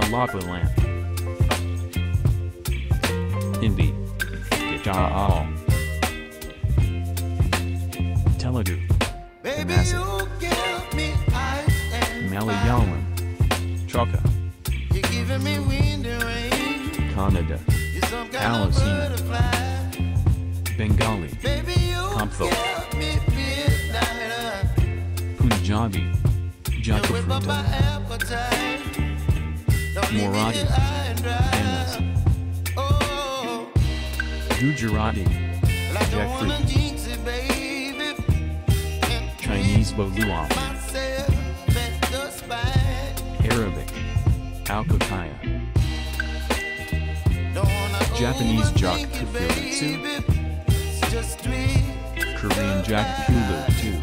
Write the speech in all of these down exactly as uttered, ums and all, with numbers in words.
a lava lamp. Hindi. Gajal. Telugu. Malayalam. Chukka. Kannada. Alasina. Bengali. Kamthal. Punjabi. Jaipurita. Marathi. English. Gujarati. Jaipurita. Chinese Boluam. Arabic. Alkakaya. Japanese Jack Kufuritsu. Korean Jack Kulu two.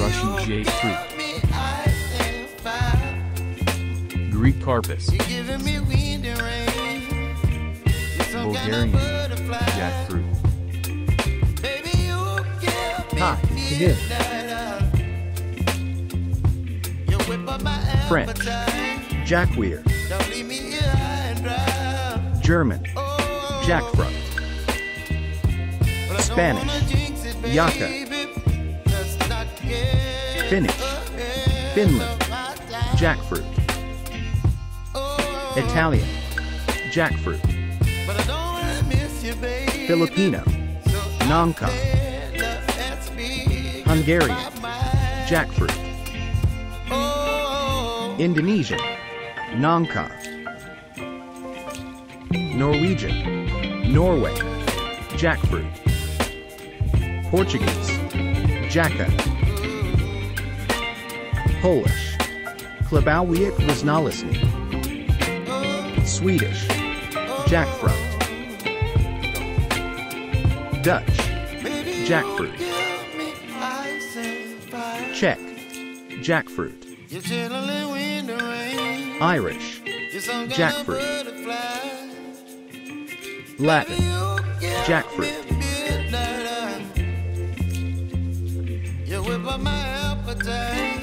Russian J three. Greek Karpis. Bulgarian Jackfruit. Hi, you do. French Jackweir. German Jackfruit. Spanish Yaca. Finnish Finland Jackfruit. Italian Jackfruit. Filipino Nangka. Hungarian Jackfruit. Indonesian Nangka. Norwegian Norway Jackfruit. Portuguese Jaca. Polish Klabawiak Roznolesny. Swedish Jackfruit. Dutch Jackfruit. Czech Jackfruit. Irish Jackfruit. Latin Jackfruit. You whip up my appetite.